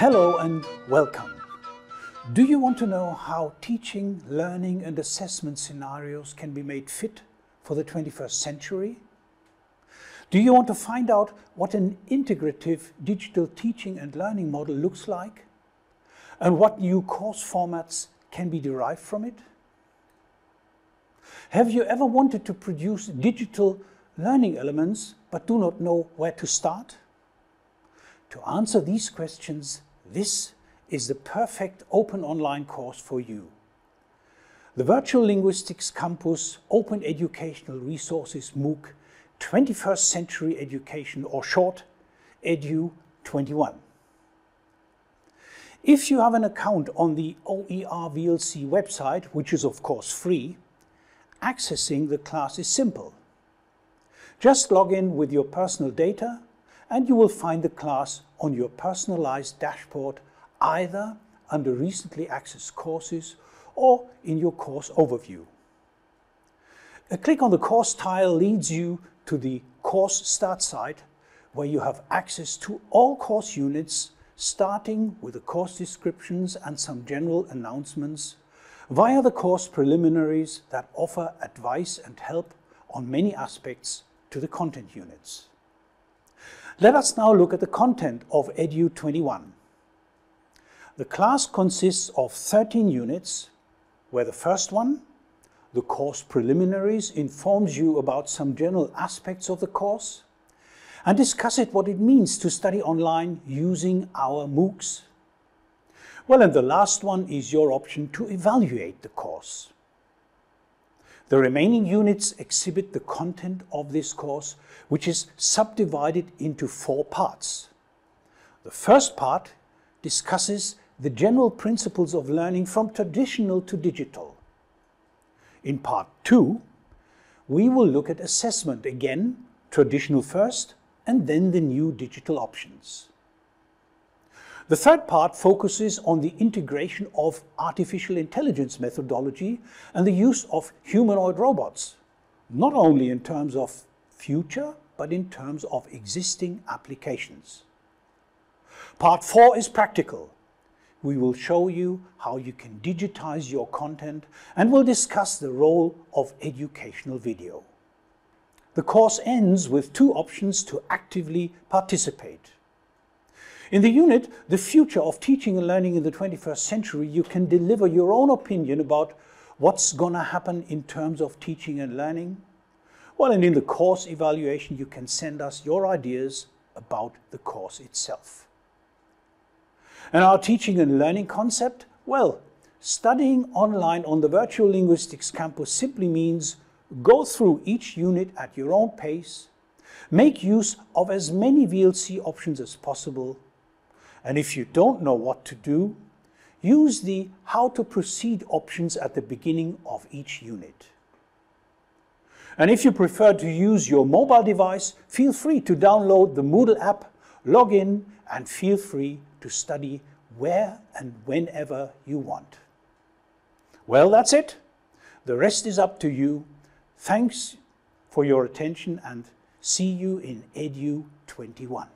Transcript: Hello and welcome. Do you want to know how teaching, learning and assessment scenarios can be made fit for the 21st century? Do you want to find out what an integrative digital teaching and learning model looks like and what new course formats can be derived from it? Have you ever wanted to produce digital learning elements but do not know where to start? To answer these questions, this is the perfect open online course for you. The Virtual Linguistics Campus Open Educational Resources MOOC 21st Century Education, or short, EDU21. If you have an account on the OER VLC website, which is of course free, accessing the class is simple. Just log in with your personal data and you will find the class on your personalized dashboard, either under recently accessed courses or in your course overview. A click on the course tile leads you to the course start site, where you have access to all course units, starting with the course descriptions and some general announcements, via the course preliminaries that offer advice and help on many aspects to the content units. Let us now look at the content of EDU21. The class consists of 13 units, where the first one, the course preliminaries, informs you about some general aspects of the course and discusses what it means to study online using our MOOCs. Well, and the last one is your option to evaluate the course. The remaining units exhibit the content of this course, which is subdivided into 4 parts. The first part discusses the general principles of learning from traditional to digital. In part 2, we will look at assessment again, traditional first, and then the new digital options. The third part focuses on the integration of artificial intelligence methodology and the use of humanoid robots, not only in terms of future, but in terms of existing applications. Part 4 is practical. We will show you how you can digitize your content and will discuss the role of educational video. The course ends with 2 options to actively participate. In the unit, The Future of Teaching and Learning in the 21st Century, you can deliver your own opinion about what's going to happen in terms of teaching and learning. Well, and in the course evaluation, you can send us your ideas about the course itself. And our teaching and learning concept? Well, studying online on the Virtual Linguistics Campus simply means go through each unit at your own pace, make use of as many VLC options as possible, and if you don't know what to do, use the How to Proceed options at the beginning of each unit. And if you prefer to use your mobile device, feel free to download the Moodle app, log in, and feel free to study where and whenever you want. Well, that's it. The rest is up to you. Thanks for your attention and see you in EDU21.